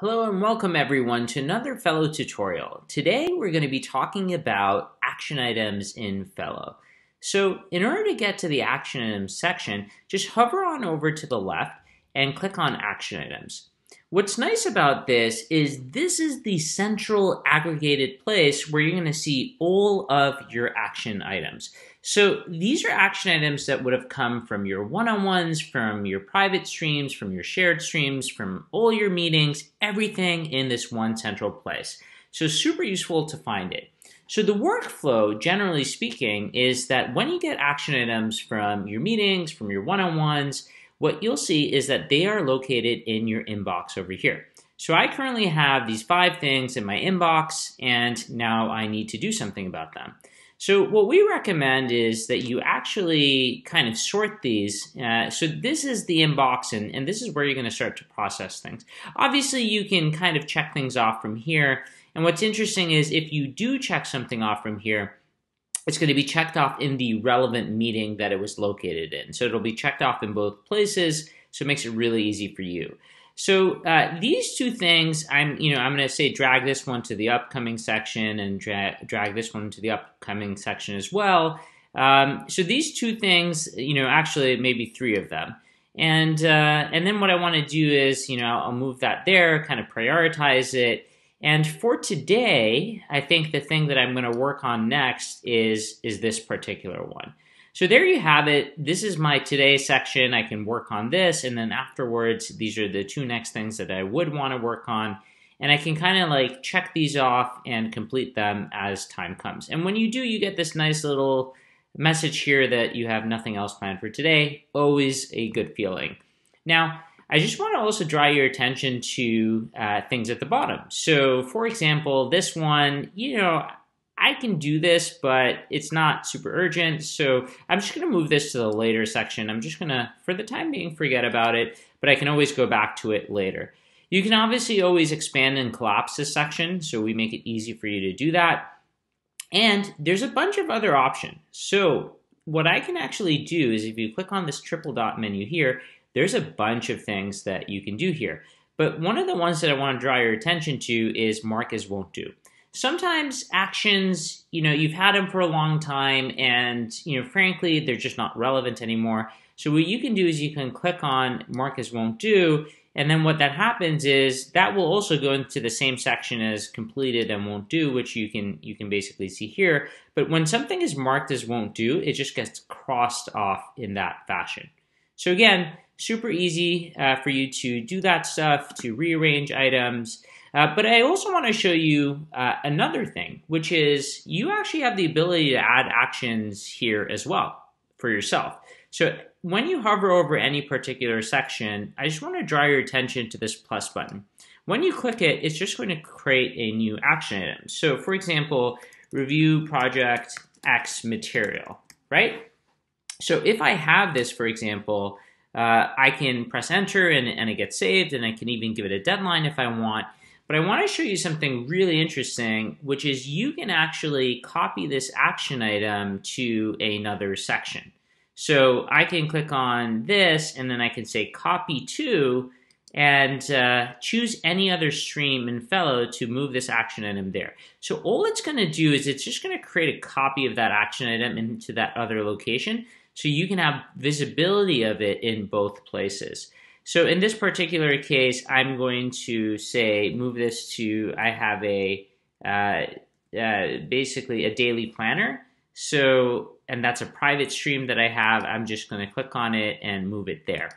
Hello and welcome everyone to another Fellow tutorial. Today we're going to be talking about action items in Fellow. So in order to get to the action items section, just hover on over to the left and click on action items. What's nice about this is the central aggregated place where you're going to see all of your action items. So these are action items that would have come from your one-on-ones, from your private streams, from your shared streams, from all your meetings, everything in this one central place. So super useful to find it. So the workflow, generally speaking, is that when you get action items from your meetings, from your one-on-ones, what you'll see is that they are located in your inbox over here. So I currently have these 5 things in my inbox, and now I need to do something about them. So what we recommend is that you actually kind of sort these. So this is the inbox, and this is where you're going to start to process things. Obviously, you can kind of check things off from here. And what's interesting is if you do check something off from here, it's going to be checked off in the relevant meeting that it was located in. So it'll be checked off in both places, so it makes it really easy for you. So these two things, I'm going to say drag this one to the upcoming section and drag this one to the upcoming section as well. So these two things, actually maybe 3 of them. And then what I want to do is, I'll move that there, kind of prioritize it. And for today, I think the thing that I'm going to work on next is this particular one. So there you have it. This is my today section. I can work on this. And then afterwards, these are the 2 next things that I would want to work on. And I can kind of like check these off and complete them as time comes. And when you do, you get this nice little message here that you have nothing else planned for today. Always a good feeling. Now, I just want to also draw your attention to things at the bottom. So, for example, this one, I can do this, but it's not super urgent. So I'm just going to move this to the later section. I'm just going to, for the time being, forget about it, but I can always go back to it later. You can obviously always expand and collapse this section, so we make it easy for you to do that. And there's a bunch of other options. So what I can actually do is if you click on this triple dot menu here, there's a bunch of things that you can do here. But one of the ones that I want to draw your attention to is mark as won't do. Sometimes actions, you've had them for a long time and, frankly, they're just not relevant anymore. So what you can do is you can click on mark as won't do. And then what that happens is that will also go into the same section as completed and won't do, which you can basically see here. But when something is marked as won't do, it just gets crossed off in that fashion. So again, super easy for you to do that stuff, to rearrange items. But I also want to show you another thing, which is you actually have the ability to add actions here as well for yourself. So when you hover over any particular section, I just want to draw your attention to this plus button. When you click it, it's just going to create a new action item. So for example, review project X material, right? So if I have this, for example, I can press enter and it gets saved, and I can even give it a deadline if I want. But I want to show you something really interesting, which is you can actually copy this action item to another section. So I can click on this, and then I can say copy to, and choose any other stream in Fellow to move this action item there. So all it's going to do is it's just going to create a copy of that action item into that other location, so you can have visibility of it in both places. So in this particular case, I'm going to say move this to, I have a basically a daily planner. So, and that's a private stream that I have. I'm just going to click on it and move it there.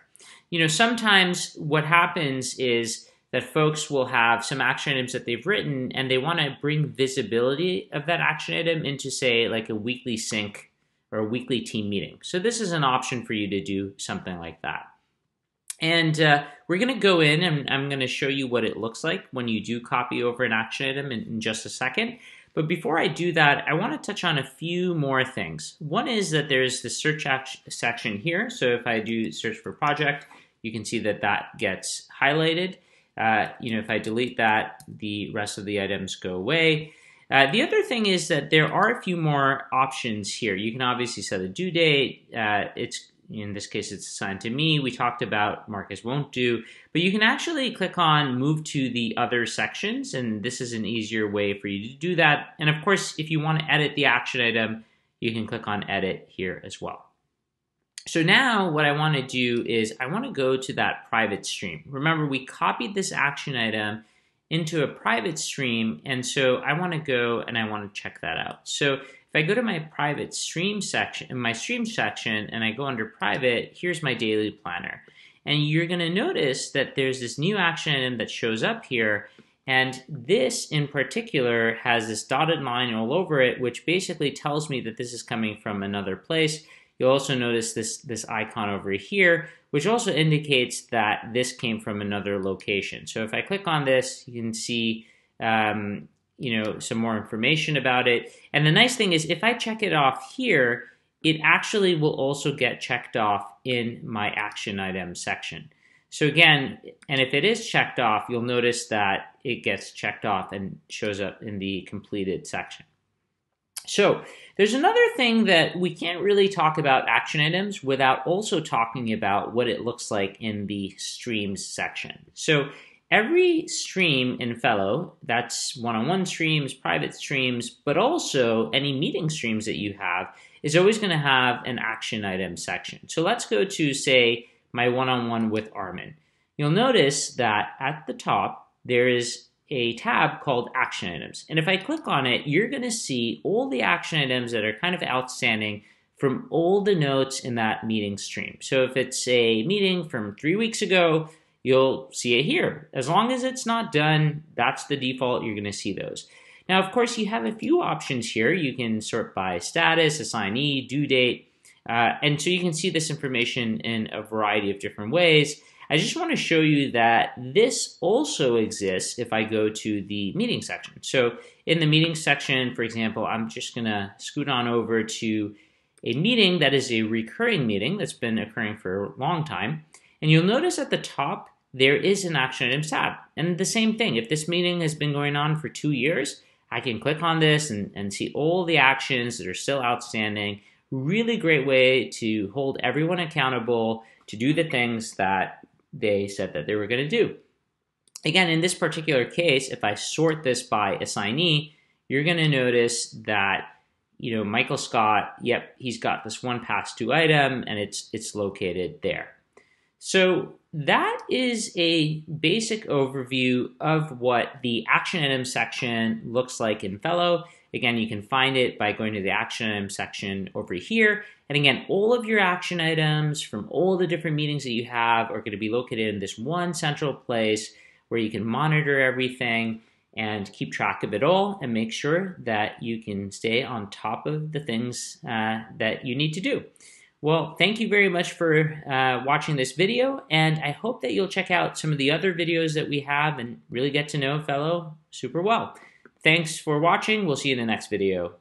Sometimes what happens is that folks will have some action items that they've written and they want to bring visibility of that action item into, say, like a weekly sync or a weekly team meeting. So this is an option for you to do something like that. And we're going to go in and I'm going to show you what it looks like when you do copy over an action item in just a second. But before I do that, I want to touch on a few more things. One is that there's the search section here. So if I do search for project, you can see that that gets highlighted. If I delete that, the rest of the items go away. The other thing is that there are a few more options here. You can obviously set a due date. It's in this case it's assigned to me. We talked about mark as won't do, but you can actually click on move to the other sections, and this is an easier way for you to do that. And of course, if you want to edit the action item, you can click on edit here as well. So now what I want to do is I want to go to that private stream. Remember, we copied this action item into a private stream, and so I want to go and I want to check that out. So if I go to my private stream section, my stream section, and I go under private, here's my daily planner. And you're going to notice that there's this new action item that shows up here, and this in particular has this dotted line all over it, which basically tells me that this is coming from another place. You'll also notice this icon over here, which also indicates that this came from another location. So if I click on this, you can see some more information about it. And the nice thing is, if I check it off here, it actually will also get checked off in my action item section. So again, and if it is checked off, you'll notice that it gets checked off and shows up in the completed section. So there's another thing that we can't really talk about action items without also talking about what it looks like in the streams section. So every stream in Fellow, that's one-on-one streams, private streams, but also any meeting streams that you have, is always going to have an action item section. So let's go to, say, my one-on-one with Armin. You'll notice that at the top, there is a tab called action items. And if I click on it, you're going to see all the action items that are kind of outstanding from all the notes in that meeting stream. So if it's a meeting from 3 weeks ago, you'll see it here. As long as it's not done, that's the default, you're going to see those. Now, of course, you have a few options here. You can sort by status, assignee, due date, and so you can see this information in a variety of different ways. I just want to show you that this also exists if I go to the meeting section. So in the meeting section, for example, I'm just going to scoot on over to a meeting that is a recurring meeting that's been occurring for a long time. And you'll notice at the top, there is an action items tab. And the same thing, if this meeting has been going on for 2 years, I can click on this and see all the actions that are still outstanding. Really great way to hold everyone accountable to do the things that they said that they were going to do. Again, in this particular case, if I sort this by assignee, you're going to notice that, you know, Michael Scott, yep, he's got this one past due item, and it's located there. So that is a basic overview of what the action item section looks like in Fellow. Again, you can find it by going to the action item section over here. And again, all of your action items from all the different meetings that you have are going to be located in this one central place where you can monitor everything and keep track of it all and make sure that you can stay on top of the things that you need to do. Well, thank you very much for watching this video, and I hope that you'll check out some of the other videos that we have and really get to know Fellow super well. Thanks for watching. We'll see you in the next video.